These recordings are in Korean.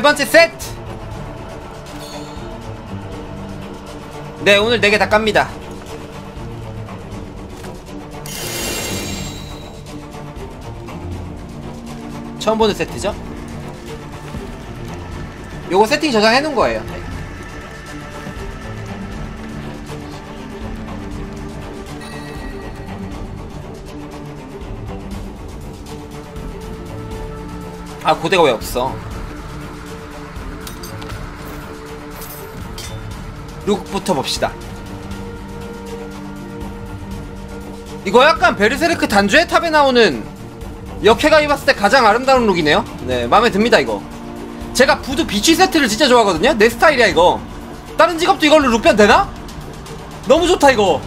세 번째 세트. 네, 오늘 4개 다 깝니다. 처음 보는 세트죠? 요거 세팅 저장해 놓은 거예요. 아, 고대가 왜 없어? 룩부터 봅시다. 이거 약간 베르세르크 단주의 탑에 나오는 역해가 입었을 때 가장 아름다운 룩이네요. 네, 마음에 듭니다. 이거 제가 부두 비취 세트를 진짜 좋아하거든요. 내 스타일이야. 이거 다른 직업도 이걸로 룩변 되나? 너무 좋다. 이거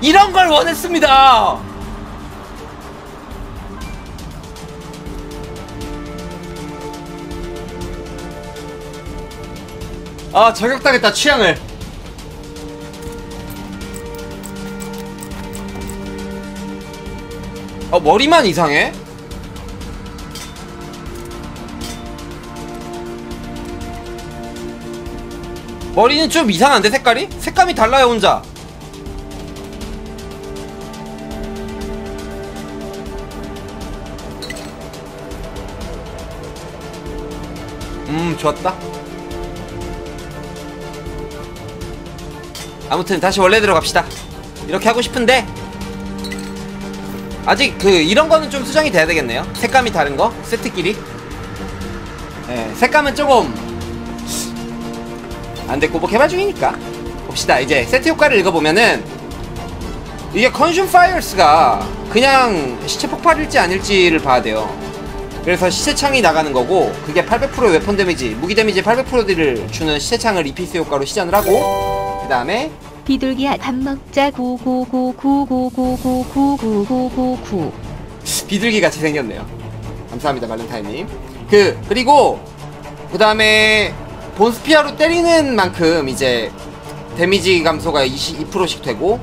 이런 걸 원했습니다. 아, 저격당했다. 취향을 머리만 이상해? 머리는 좀 이상한데 색깔이? 색감이 달라요. 혼자 좋았다. 아무튼 다시 원래대로 갑시다. 이렇게 하고 싶은데 아직 이런 거는 좀 수정이 돼야 되겠네요. 색감이 다른 거 세트끼리. 예, 색감은 조금 안돼. 고복 개발 중이니까 봅시다. 이제 세트 효과를 읽어보면은 이게 컨슘 파이어스가 그냥 시체 폭발일지 아닐지를 봐야 돼요. 그래서 시체창이 나가는 거고, 그게 800%의 웨폰 데미지, 무기 데미지 800%를 주는 시체창을 리피스 효과로 시전을 하고, 그 다음에 비둘기야 밥 먹자 구구구구구구구구구구구구구 비둘기 같이 생겼네요. 감사합니다, 발렌타인님. 그리고 다음에 본스피아로 때리는 만큼 이제 데미지 감소가 22%씩 되고,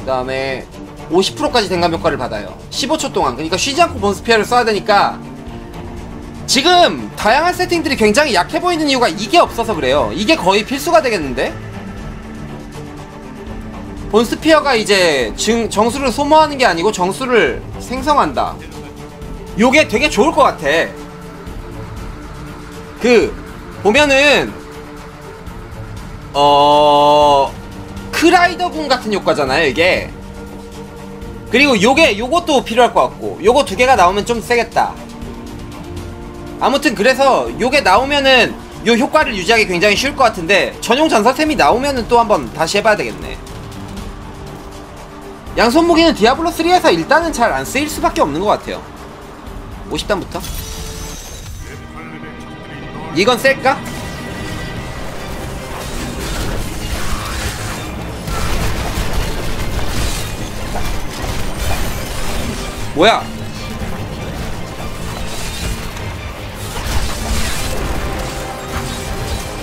그 다음에 50%까지 댕감 효과를 받아요. 15초 동안. 그러니까 쉬지 않고 본스피아를 써야 되니까. 지금 다양한 세팅들이 굉장히 약해 보이는 이유가 이게 없어서 그래요. 이게 거의 필수가 되겠는데? 본스피어가 이제 정수를 소모하는 게 아니고 정수를 생성한다. 요게 되게 좋을 것 같아. 보면은 크라이더군 같은 효과잖아요, 이게. 그리고 요것도 필요할 것 같고, 요거 두 개가 나오면 좀 세겠다. 아무튼 그래서 요게 나오면은 요 효과를 유지하기 굉장히 쉬울 것 같은데, 전용 전사템이 나오면은 또 한번 다시 해봐야 되겠네. 양손 무기는 디아블로3에서 일단은 잘 안 쓰일 수밖에 없는 것 같아요. 50단부터 이건 셀까? 뭐야?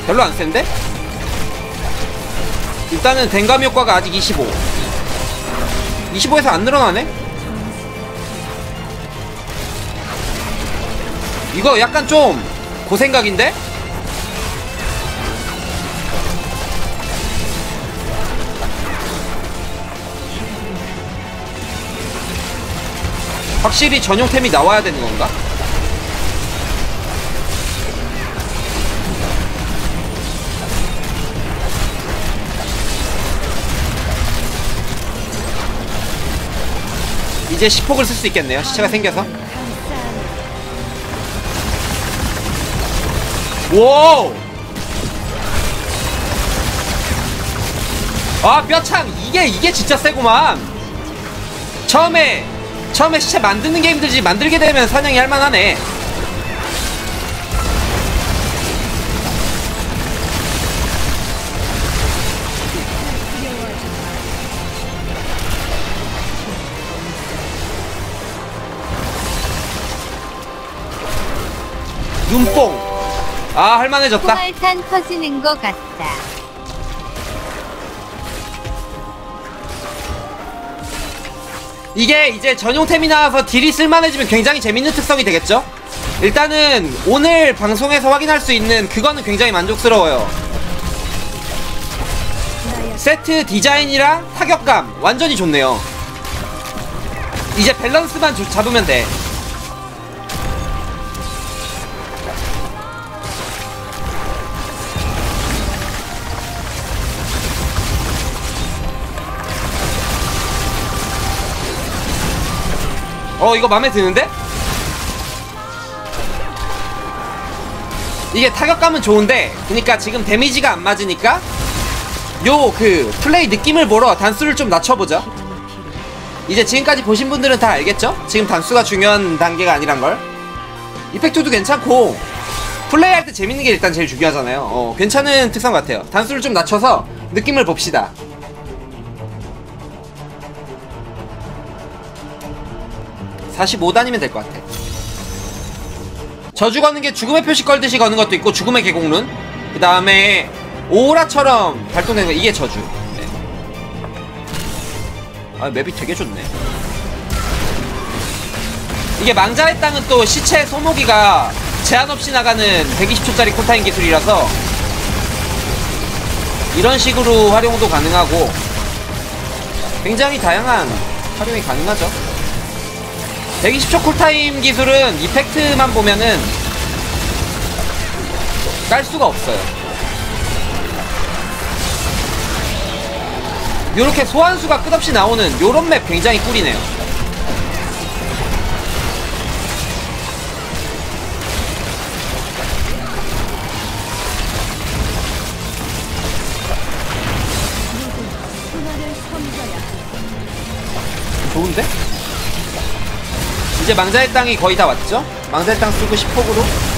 별로 안 센데? 일단은 댕감 효과가 아직 25에서 안 늘어나네? 이거 약간 좀 고생각인데? 확실히 전용템이 나와야 되는 건가? 이제 시폭을 쓸 수 있겠네요. 시체가 생겨서. 오! 아, 뼈창! 이게 진짜 세구만. 처음에 시체 만드는 게 힘들지, 만들게 되면 사냥이 할만하네. 눈뽕! 아, 할만해졌다. 포말탄 터지는 것 같다. 이게 이제 전용템이 나와서 딜이 쓸만해지면 굉장히 재밌는 특성이 되겠죠? 일단은 오늘 방송에서 확인할 수 있는 그거는 굉장히 만족스러워요. 세트 디자인이랑 타격감 완전히 좋네요. 이제 밸런스만 잡으면 돼. 이거 맘에 드는데? 이게 타격감은 좋은데, 그니까 지금 데미지가 안 맞으니까 요 플레이 느낌을 보러 단수를 좀 낮춰보자. 이제 지금까지 보신 분들은 다 알겠죠? 지금 단수가 중요한 단계가 아니란걸. 이펙트도 괜찮고 플레이할 때 재밌는 게 일단 제일 중요하잖아요. 괜찮은 특성 같아요. 단수를 좀 낮춰서 느낌을 봅시다. 다시 못 다니면 될 것 같아. 저주 거는 게 죽음의 표시 걸듯이 거는 것도 있고, 죽음의 계곡룬, 그 다음에 오라처럼 발동되는 거, 이게 저주. 네. 아, 맵이 되게 좋네. 이게 망자의 땅은 또 시체 소모기가 제한 없이 나가는 120초짜리 쿨타임 기술이라서 이런 식으로 활용도 가능하고 굉장히 다양한 활용이 가능하죠. 120초 쿨타임 기술은 이펙트만 보면은 깔 수가 없어요. 요렇게 소환수가 끝없이 나오는 요런 맵 굉장히 꿀이네요. 좋은데? 이제 망자의 땅이 거의 다 왔죠? 망자의 땅 쓰고 10폭으로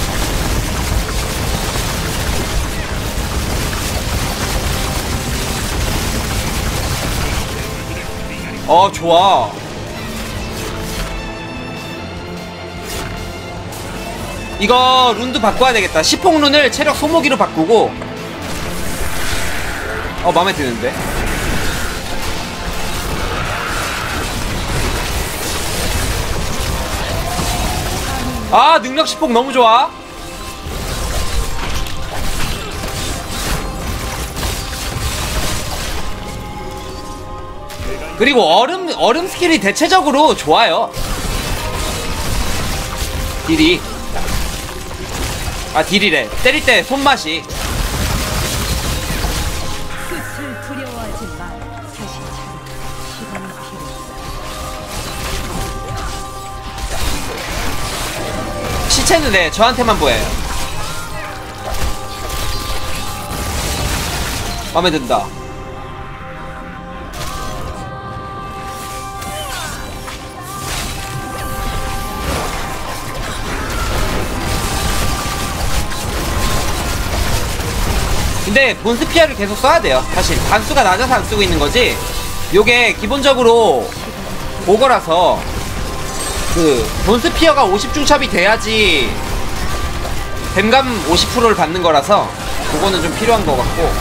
좋아. 이거 룬도 바꿔야 되겠다. 10폭 룬을 체력 소모기로 바꾸고 마음에 드는데. 아, 능력 10폭 너무 좋아. 그리고 얼음 스킬이 대체적으로 좋아요. 딜이 딜이래. 때릴 때 손맛이. 시체는 저한테만 보여요. 마음에 든다. 근데 본스피아를 계속 써야 돼요. 사실 단수가 낮아서 안 쓰고 있는 거지. 요게 기본적으로 보거라서 본스피어가 50중첩이 돼야지 댐감 50%를 받는 거라서 그거는 좀 필요한 것 같고.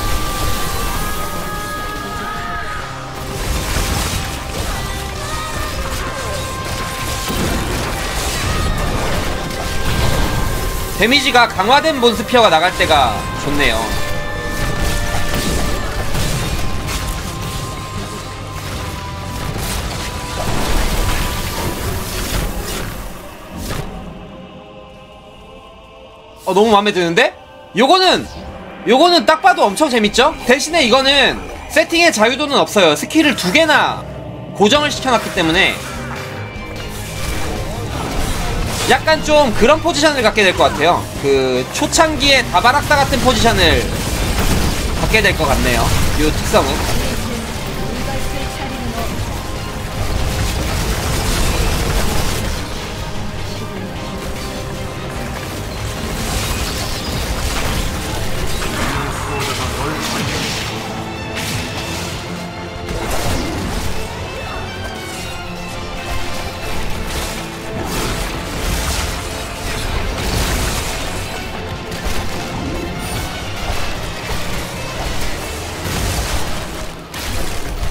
데미지가 강화된 본스피어가 나갈 때가 좋네요. 너무 마음에 드는데? 요거는 딱 봐도 엄청 재밌죠? 대신에 이거는 세팅의 자유도는 없어요. 스킬을 두 개나 고정을 시켜놨기 때문에 약간 좀 그런 포지션을 갖게 될 것 같아요. 초창기에 다바락사 같은 포지션을 갖게 될 것 같네요. 요 특성은.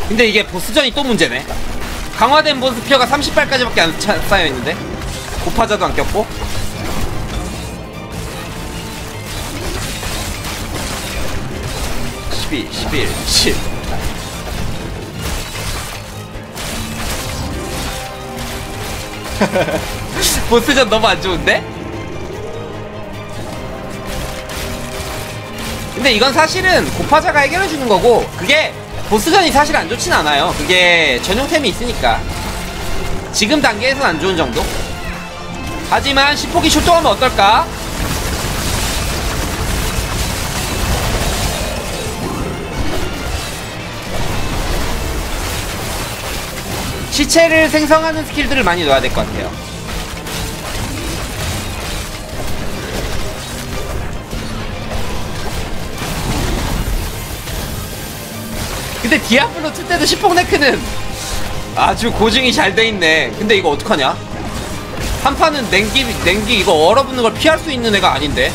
근데 이게 보스전이 또 문제네. 강화된 보스피어가 30발까지밖에 안 쌓여있는데 고파자도 안 꼈고. 12, 11, 10. 보스전 너무 안 좋은데? 근데 이건 사실은 고파자가 해결해주는 거고, 그게 보스전이 사실 안 좋진 않아요. 그게 전용템이 있으니까 지금 단계에선 안 좋은 정도? 하지만 10폭이 출동하면 어떨까? 시체를 생성하는 스킬들을 많이 넣어야 될 것 같아요. 근데 디아블로2 때도 10폭 네크는 아주 고증이 잘 돼있네. 근데 이거 어떡하냐? 한 판은 냉기 이거 얼어붙는 걸 피할 수 있는 애가 아닌데.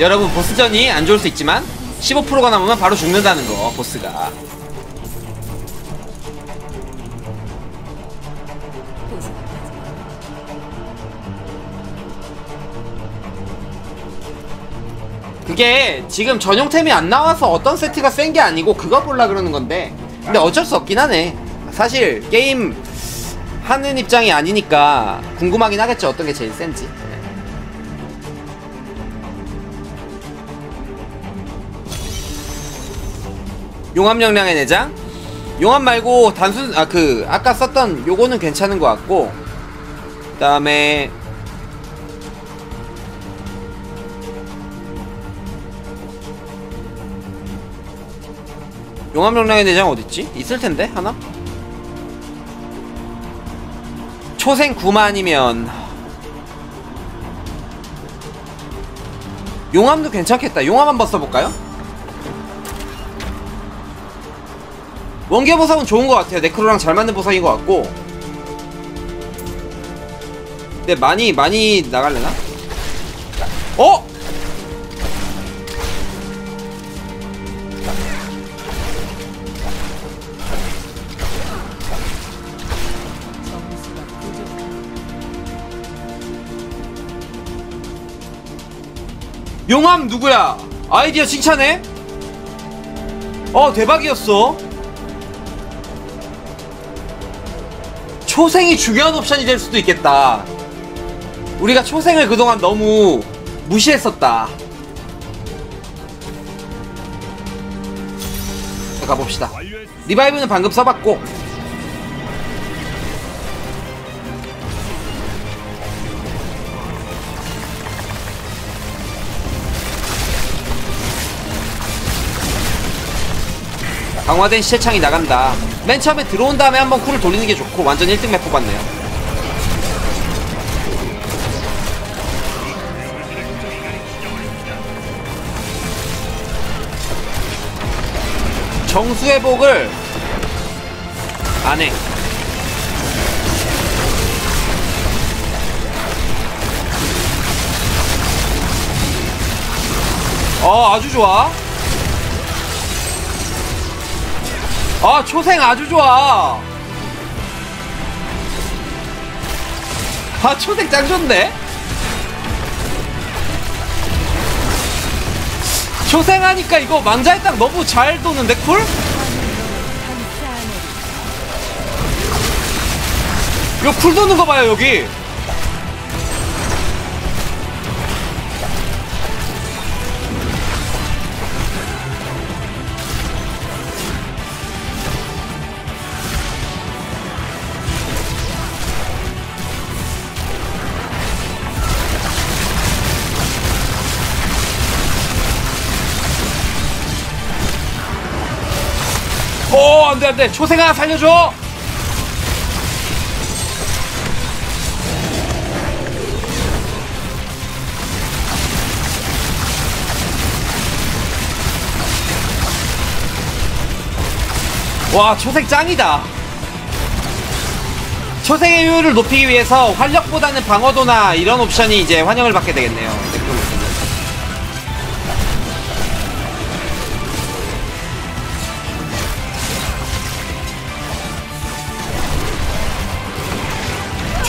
여러분, 보스전이 안 좋을 수 있지만 15%가 남으면 바로 죽는다는 거, 보스가. 그게 지금 전용템이 안 나와서 어떤 세트가 센 게 아니고 그거 보려고 그러는 건데, 근데 어쩔 수 없긴 하네. 사실 게임 하는 입장이 아니니까 궁금하긴 하겠죠, 어떤 게 제일 센지. 용암영량의 내장? 용암 말고 단순, 아까 썼던 요거는 괜찮은 것 같고, 그 다음에 용암영량의 내장 어딨지? 있을텐데? 하나? 초생 9만이면 용암도 괜찮겠다. 용암 한번 써볼까요? 원개 보석은 좋은 것 같아요. 네크로랑 잘 맞는 보석인 것 같고. 근데 많이 나갈려나? 어? 용암 누구야? 아이디어 칭찬해? 대박이었어. 초생이 중요한 옵션이 될 수도 있겠다. 우리가 초생을 그동안 너무 무시했었다. 자, 가봅시다. 리바이브는 방금 써봤고, 강화된 시체창이 나간다. 맨 처음에 들어온 다음에 한번 쿨을 돌리는 게 좋고. 완전 1등 맵 뽑았네요. 정수 회복을 안 해. 아주 좋아. 초생 아주 좋아. 초생 짱 좋네. 초생 하니까 이거 망자의 땅 너무 잘 도는데, 쿨? 이거 쿨 도는 거 봐요, 여기. 안돼, 초생아 살려줘. 와, 초생 짱이다. 초생의 효율을 높이기 위해서 활력보다는 방어도나 이런 옵션이 이제 환영을 받게 되겠네요.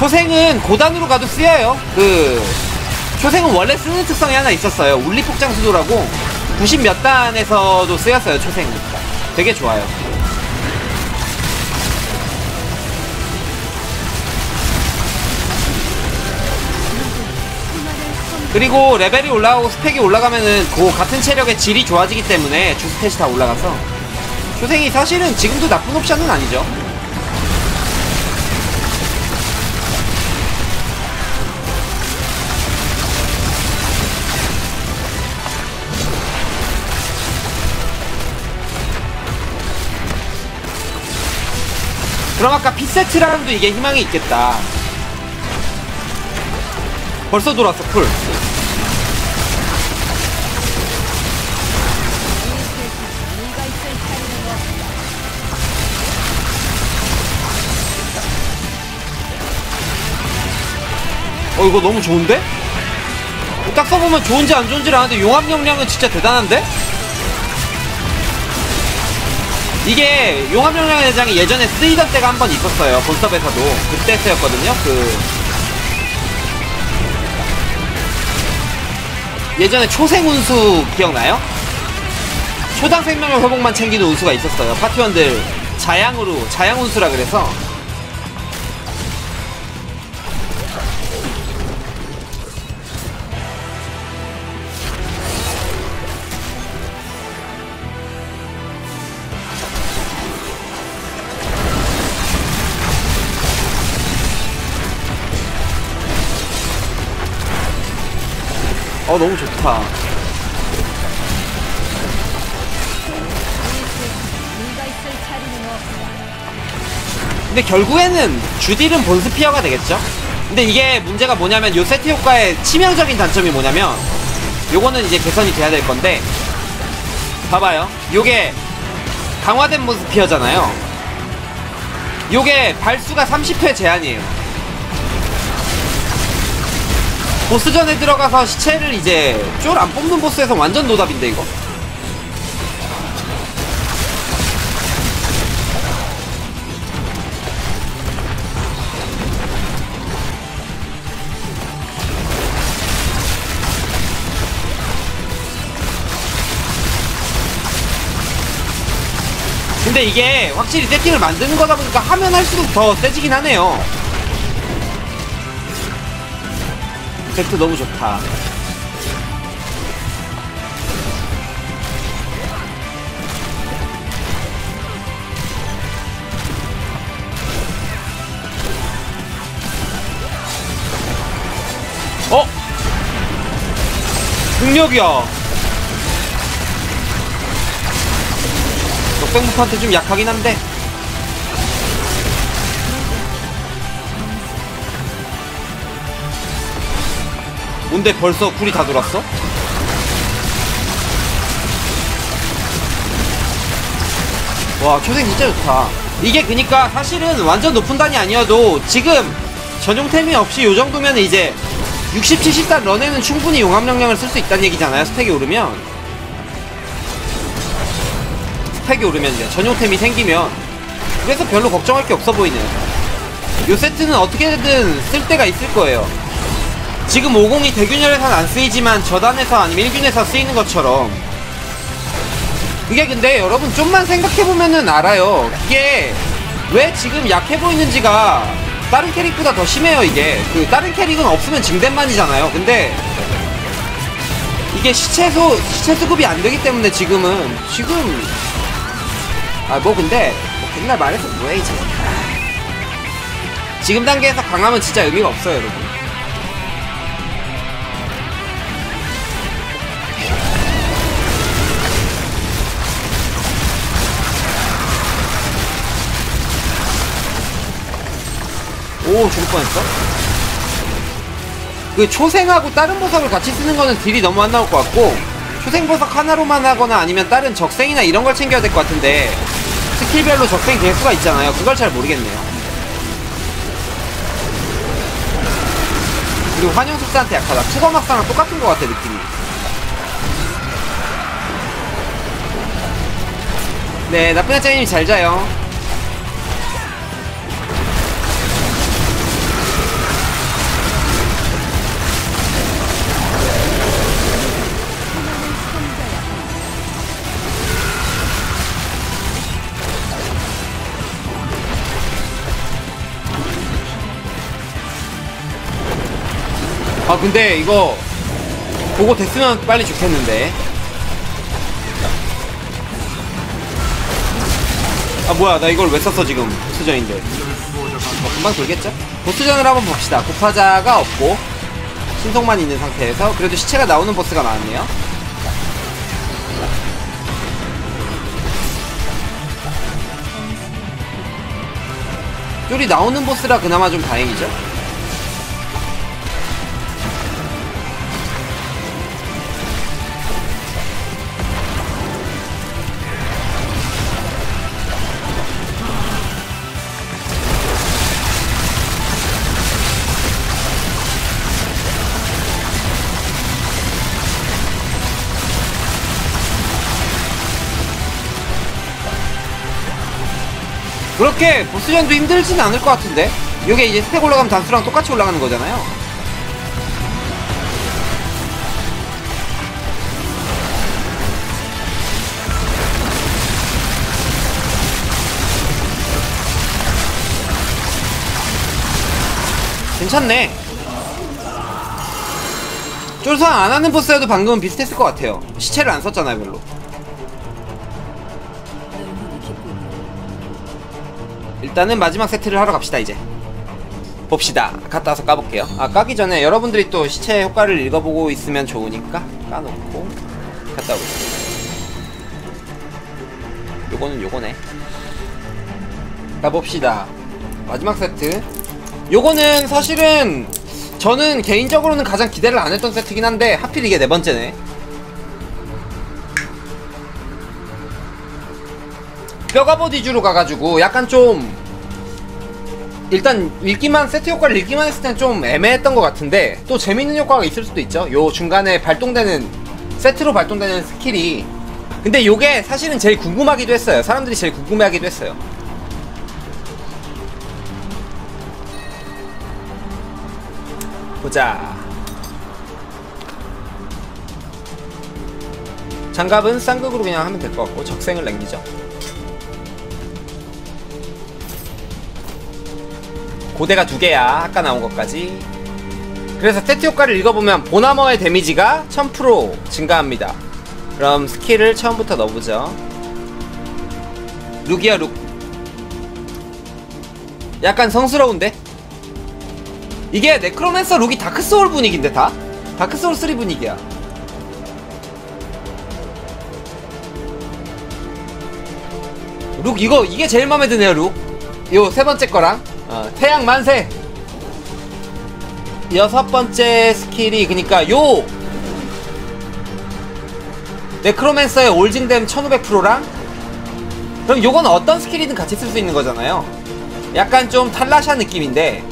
초생은 고단으로 가도 쓰여요. 초생은 원래 쓰는 특성이 하나 있었어요. 울리폭장수도라고 90몇 단에서도 쓰였어요. 초생은 되게 좋아요. 그리고 레벨이 올라가고 스펙이 올라가면은 그 같은 체력의 질이 좋아지기 때문에 주스탯이 다 올라가서 초생이 사실은 지금도 나쁜 옵션은 아니죠. 그럼 아까 핏세트랑도 이게 희망이 있겠다. 벌써 돌아왔어. 쿨. 이거 너무 좋은데? 딱 써보면 좋은지 안 좋은지를 아는데 용합 역량은 진짜 대단한데? 이게 용합역량의 대장이 예전에 쓰이던 때가 한 번 있었어요. 본섭에서도 그때 쓰였거든요. 예전에 초생 운수 기억나요? 초당 생명력 회복만 챙기는 운수가 있었어요. 파티원들 자양으로, 자양 운수라 그래서. 너무 좋다. 근데 결국에는 주딜은 본스피어가 되겠죠? 근데 이게 문제가 뭐냐면 요 세트 효과의 치명적인 단점이 뭐냐면 요거는 이제 개선이 돼야 될 건데, 봐봐요. 요게 강화된 본스피어잖아요. 요게 발수가 30회 제한이에요. 보스전에 들어가서 시체를 이제 쫄 안 뽑는 보스에서 완전 노답인데 이거? 근데 이게 확실히 세팅을 만드는 거다 보니까 하면 할수록 더 세지긴 하네요. 덱도 너무 좋다. 중력이야. 녹색무프한테 좀 약하긴 한데. 근데 벌써 쿨이 다 돌았어? 와, 초생 진짜 좋다. 이게 그니까 사실은 완전 높은 단이 아니어도 지금 전용템이 없이 요정도면 이제 60, 70단 런에는 충분히 용합역량을 쓸 수 있다는 얘기잖아요. 스펙이 오르면, 스펙이 오르면 이제 전용템이 생기면. 그래서 별로 걱정할 게 없어 보이네요. 요 세트는 어떻게든 쓸 때가 있을 거예요. 지금 50이 대균열에서는 안 쓰이지만 저단에서 아니면 1균에서 쓰이는 것처럼. 그게 근데 여러분 좀만 생각해보면은 알아요. 이게 왜 지금 약해보이는지가 다른 캐릭보다 더 심해요. 이게 다른 캐릭은 없으면 징댄만이잖아요. 근데 이게 시체 수급이 안되기 때문에 지금 근데 옛날 말해서 뭐해. 이제 지금 단계에서 강하면 진짜 의미가 없어요 여러분. 오, 죽을 뻔했어? 초생하고 다른 보석을 같이 쓰는 거는 딜이 너무 안 나올 것 같고, 초생 보석 하나로만 하거나 아니면 다른 적생이나 이런 걸 챙겨야 될 것 같은데, 스킬별로 적생 개수가 있잖아요. 그걸 잘 모르겠네요. 그리고 환영 속사한테 약하다. 투거 막사랑 똑같은 것 같아, 느낌이. 네, 나쁜 학자님 잘 자요. 아 근데 이거 보고 됐으면 빨리 죽겠는데. 아 뭐야 나 이걸 왜 썼어 지금. 보스전인데 금방 돌겠죠? 보스전을 한번 봅시다. 고파자가 없고 신속만 있는 상태에서 그래도 시체가 나오는 보스가 나왔네요. 쫄이 나오는 보스라 그나마 좀 다행이죠. 그렇게 보스전도 힘들진 않을 것 같은데. 요게 이제 스택 올라가면 단수랑 똑같이 올라가는 거잖아요. 괜찮네. 쫄상 안 하는 보스여도 방금은 비슷했을 것 같아요. 시체를 안 썼잖아요 별로. 일단은 마지막 세트를 하러 갑시다. 이제 봅시다. 갔다 와서 까볼게요. 아 까기 전에 여러분들이 또 시체 효과를 읽어보고 있으면 좋으니까 까놓고 갔다 오겠습니다. 요거는 요거네. 까봅시다. 마지막 세트 요거는 사실은 저는 개인적으로는 가장 기대를 안 했던 세트긴 한데 하필 이게 네 번째네. 뼈가봇 위주로 가가지고 약간 좀 일단 읽기만 세트 효과를 읽기만 했을 땐 좀 애매했던 것 같은데 또 재밌는 효과가 있을 수도 있죠. 요 중간에 발동되는 세트로 발동되는 스킬이. 근데 요게 사실은 제일 궁금하기도 했어요. 사람들이 제일 궁금해하기도 했어요. 보자. 장갑은 쌍극으로 그냥 하면 될 것 같고 적생을 남기죠. 고대가 2개야 아까 나온 것까지. 그래서 세트 효과를 읽어보면 보나머의 데미지가 1000% 증가합니다. 그럼 스킬을 처음부터 넣어보죠. 룩이야 룩. 약간 성스러운데? 이게 네크로맨서 룩이 다크소울 분위기인데 다? 다크소울3 분위기야. 룩 이거 이게 제일 맘에 드네요. 룩 요 세번째 거랑 태양 만세! 6번째 스킬이 그니까 요! 네크로맨서의 올징댐 1500%랑 그럼 요건 어떤 스킬이든 같이 쓸 수 있는 거잖아요. 약간 좀 탈라샤 느낌인데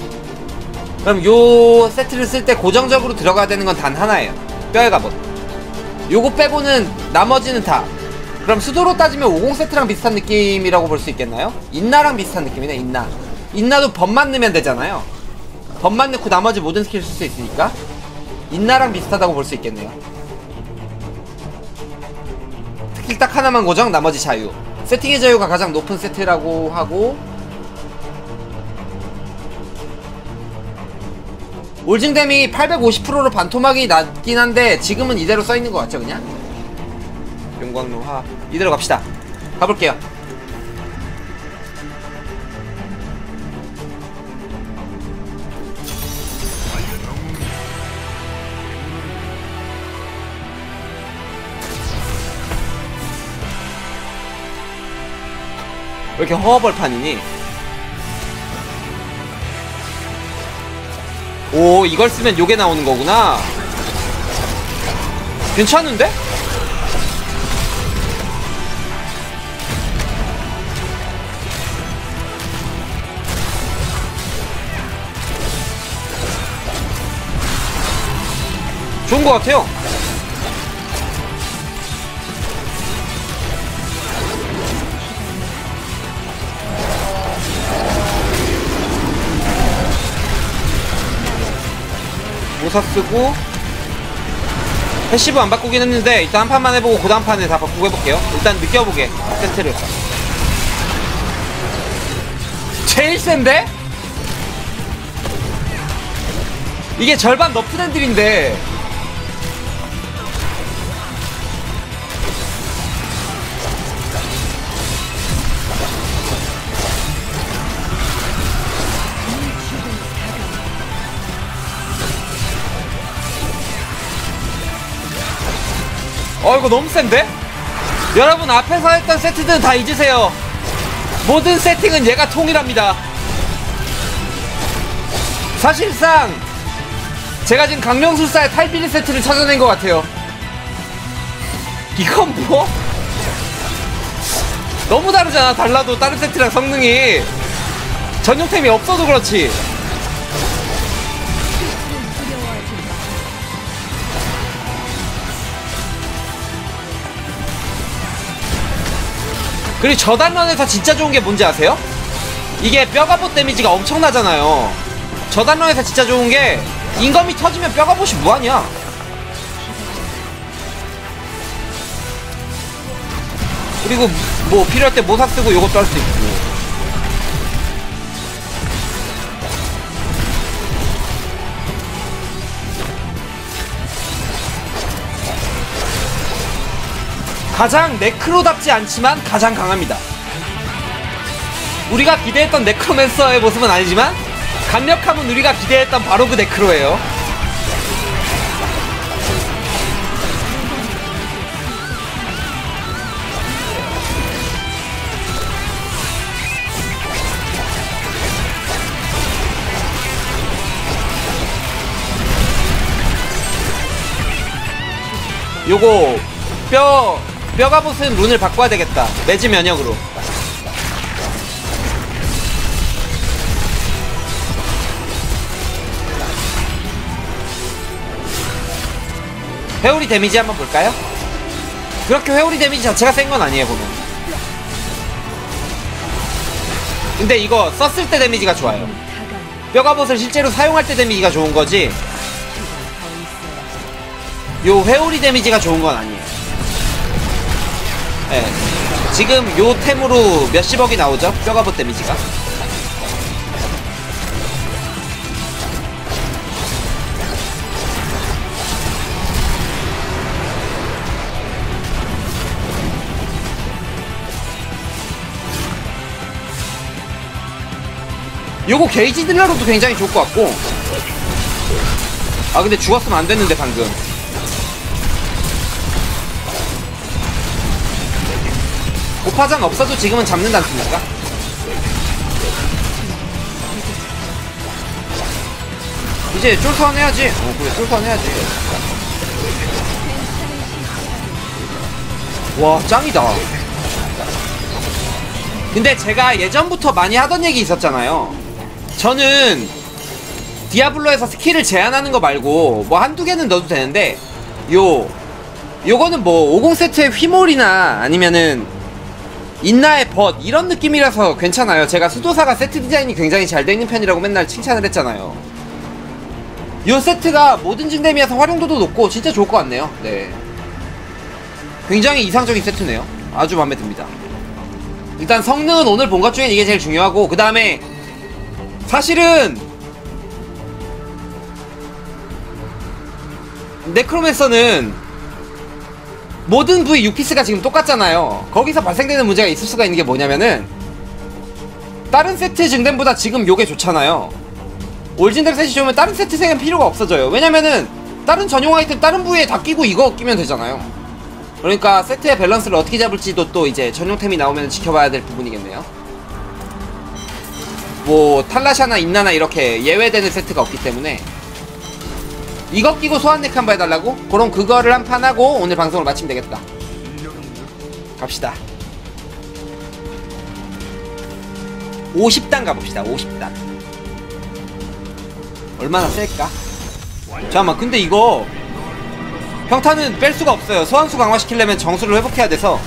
그럼 요 세트를 쓸 때 고정적으로 들어가야 되는 건 단 하나예요. 뼈의 갑옷. 요거 빼고는 나머지는 다. 그럼 수도로 따지면 50세트랑 비슷한 느낌이라고 볼 수 있겠나요? 인나랑 비슷한 느낌이네. 인나. 인나도 법만 넣으면 되잖아요. 법만 넣고 나머지 모든 스킬 쓸 수 있으니까 인나랑 비슷하다고 볼 수 있겠네요. 스킬 딱 하나만 고정 나머지 자유. 세팅의 자유가 가장 높은 세트라고 하고 올징댐이 850%로 반토막이 낮긴 한데 지금은 이대로 써있는 것 같죠 그냥? 용광로 화 이대로 갑시다. 가볼게요. 왜 이렇게 허허벌판이니? 오 이걸 쓰면 요게 나오는 거구나. 괜찮은데? 좋은 것 같아요. 모사 쓰고 패시브 안 바꾸긴 했는데 일단 한 판만 해보고 그 다음 판에 다 바꾸고 해볼게요. 일단 느껴보게 세트를. 제일 센데? 이게 절반 너프 앤들인데 이거 너무 센데? 여러분 앞에서 했던 세트들은 다 잊으세요. 모든 세팅은 얘가 통일합니다. 사실상 제가 지금 강령술사의 탈비리 세트를 찾아낸 것 같아요. 이건 뭐? 너무 다르잖아. 달라도 다른 세트랑 성능이 전용템이 없어도 그렇지. 그리고 저단런에서 진짜 좋은 게 뭔지 아세요? 이게 뼈가봇 데미지가 엄청나잖아요. 저단런에서 진짜 좋은 게 인검이 터지면 뼈가봇이 무한이야. 그리고 뭐 필요할 때 모삭 쓰고 요것도 할 수 있고. 가장 네크로답지 않지만 가장 강합니다. 우리가 기대했던 네크로맨서의 모습은 아니지만 강력함은 우리가 기대했던 바로 그 네크로예요. 요거 뼈가봇은 룬을 바꿔야 되겠다. 매지 면역으로. 회오리 데미지 한번 볼까요? 그렇게 회오리 데미지 자체가 센 건 아니에요, 보면. 근데 이거 썼을 때 데미지가 좋아요. 뼈가봇을 실제로 사용할 때 데미지가 좋은 거지, 요 회오리 데미지가 좋은 건 아니에요. 예, 지금 요 템으로 몇십억이 나오죠? 뼈가봇 데미지가. 요거 게이지 딜러로도 굉장히 좋을 것 같고. 아 근데 죽었으면 안 됐는데 방금. 고파장 없어도 지금은 잡는다 않습니까? 이제 쫄선 해야지. 그래, 쫄선 해야지. 와, 짱이다. 근데 제가 예전부터 많이 하던 얘기 있었잖아요. 저는 디아블로에서 스킬을 제한하는 거 말고 뭐 한두 개는 넣어도 되는데, 요거는 뭐 50세트의 휘몰이나 아니면은 인나의 벗 이런 느낌이라서 괜찮아요. 제가 수도사가 세트 디자인이 굉장히 잘 되어있는 편이라고 맨날 칭찬을 했잖아요. 요 세트가 모든 증대미에서 활용도도 높고 진짜 좋을 것 같네요. 네, 굉장히 이상적인 세트네요. 아주 마음에 듭니다. 일단 성능은 오늘 본 것 중엔 이게 제일 중요하고, 그 다음에 사실은 네크로맨서는 모든 부위 6피스가 지금 똑같잖아요. 거기서 발생되는 문제가 있을 수가 있는 게 뭐냐면은, 다른 세트 증댐보다 지금 요게 좋잖아요. 올진댐 셋이 좋으면 다른 세트 생은 필요가 없어져요. 왜냐면은 다른 전용 아이템 다른 부위에 다 끼고 이거 끼면 되잖아요. 그러니까 세트의 밸런스를 어떻게 잡을지도 또 이제 전용템이 나오면 지켜봐야 될 부분이겠네요. 뭐 탈라샤나 인나나 이렇게 예외되는 세트가 없기 때문에 이거 끼고 소환덱 한번 해달라고? 그럼 그거를 한 판 하고 오늘 방송을 마치면 되겠다. 갑시다. 50단 가봅시다. 50단 얼마나 셀까? 잠깐만, 근데 이거 평타는 뺄 수가 없어요. 소환수 강화시키려면 정수를 회복해야 돼서.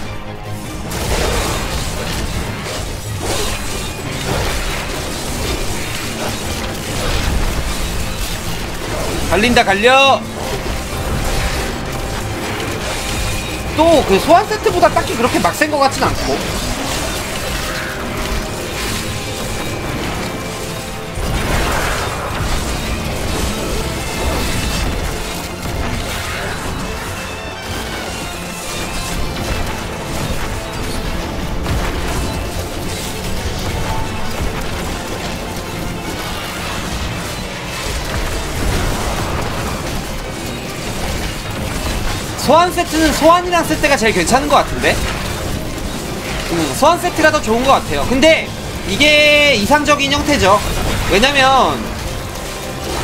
갈린다, 갈려! 또 그 소환 세트보다 딱히 그렇게 막 센 것 같진 않고. 소환 세트는 소환이랑 쓸 때가 제일 괜찮은 것 같은데? 소환 세트가 더 좋은 것 같아요. 근데 이게 이상적인 형태죠. 왜냐면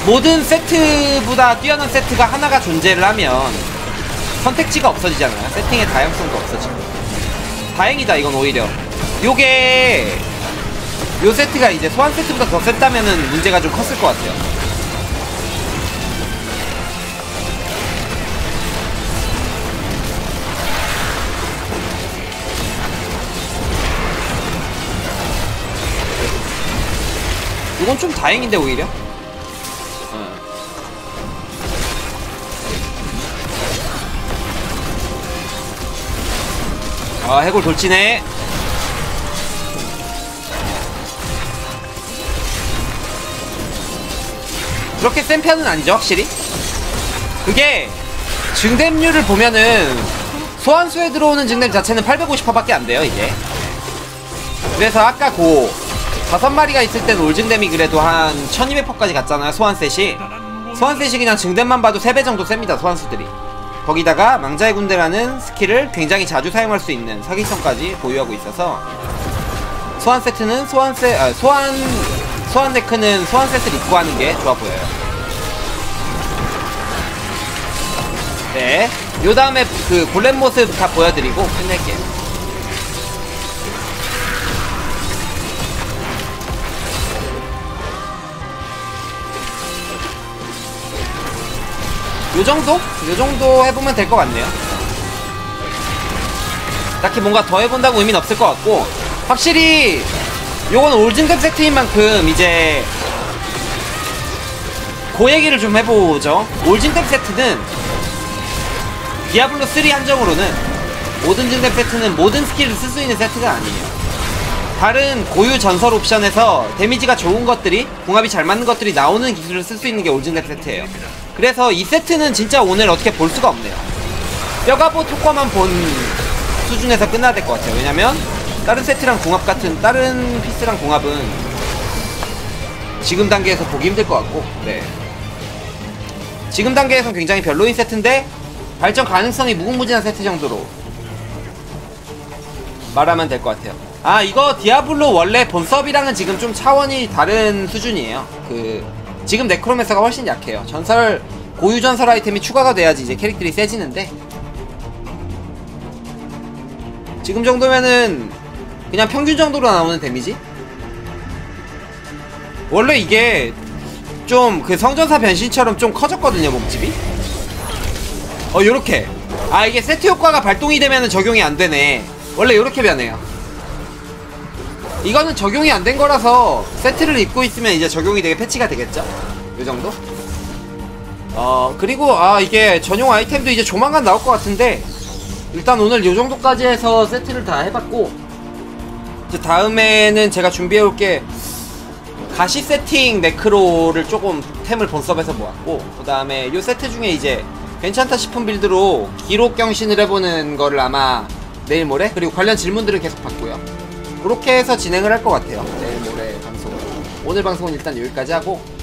모든 세트보다 뛰어난 세트가 하나가 존재를 하면 선택지가 없어지잖아요. 세팅의 다양성도 없어지고. 다행이다 이건 오히려. 요게 요 세트가 이제 소환 세트보다 더 셌다면은 문제가 좀 컸을 것 같아요. 이건 좀 다행인데 오히려. 아 해골 돌진해. 그렇게 센 편은 아니죠 확실히. 그게 증뎀률을 보면은 소환수에 들어오는 증뎀 자체는 850%밖에 안 돼요 이게. 그래서 아까 고 5마리가 있을 땐 올증댐이 그래도 한 1200%까지 갔잖아요. 소환셋이. 소환셋이 그냥 증댐만 봐도 3배 정도 셉니다 소환수들이. 거기다가 망자의 군대라는 스킬을 굉장히 자주 사용할 수 있는 사기성까지 보유하고 있어서 소환세트는 소환네크는 소환셋을 입고 하는 게 좋아 보여요. 네, 요 다음에 그 골렘 모습 다 보여드리고 끝낼게요. 요정도? 요정도 해보면 될 것 같네요. 딱히 뭔가 더 해본다고 의미는 없을 것 같고, 확실히 요건 올증급 세트인 만큼 이제 그 얘기를 좀 해보죠. 올증급 세트는 디아블로3 한정으로는 모든 증급 세트는 모든 스킬을 쓸 수 있는 세트가 아니에요. 다른 고유 전설 옵션에서 데미지가 좋은 것들이, 궁합이 잘 맞는 것들이 나오는 기술을 쓸 수 있는 게 올증급 세트예요. 그래서 이 세트는 진짜 오늘 어떻게 볼 수가 없네요. 뼈가보 토커만 본 수준에서 끝나야 될 것 같아요. 왜냐면 다른 세트랑 궁합 같은, 다른 피스랑 궁합은 지금 단계에서 보기 힘들 것 같고, 네. 지금 단계에선 굉장히 별로인 세트인데 발전 가능성이 무궁무진한 세트 정도로 말하면 될 것 같아요. 아 이거 디아블로 원래 본섭이랑은 지금 좀 차원이 다른 수준이에요. 지금 네크로멘서가 훨씬 약해요. 전설, 고유 전설 아이템이 추가가 돼야지 이제 캐릭터들이 세지는데, 지금 정도면은 그냥 평균 정도로 나오는 데미지? 원래 이게 좀 그 성전사 변신처럼 좀 커졌거든요 몸집이? 요렇게. 아 이게 세트 효과가 발동이 되면은 적용이 안 되네. 원래 요렇게 변해요. 이거는 적용이 안 된 거라서 세트를 입고 있으면 이제 적용이 되게 패치가 되겠죠? 요 정도? 그리고 이게 전용 아이템도 이제 조만간 나올 것 같은데, 일단 오늘 요 정도까지 해서 세트를 다 해봤고, 이제 다음에는 제가 준비해올 게 가시 세팅 네크로를 조금 템을 본섭에서 모았고, 그 다음에 요 세트 중에 이제 괜찮다 싶은 빌드로 기록 경신을 해보는 거를 아마 내일 모레, 그리고 관련 질문들은 계속 받고요. 그렇게 해서 진행을 할 것 같아요. 내일 모레 방송은. 오늘 방송은 일단 여기까지 하고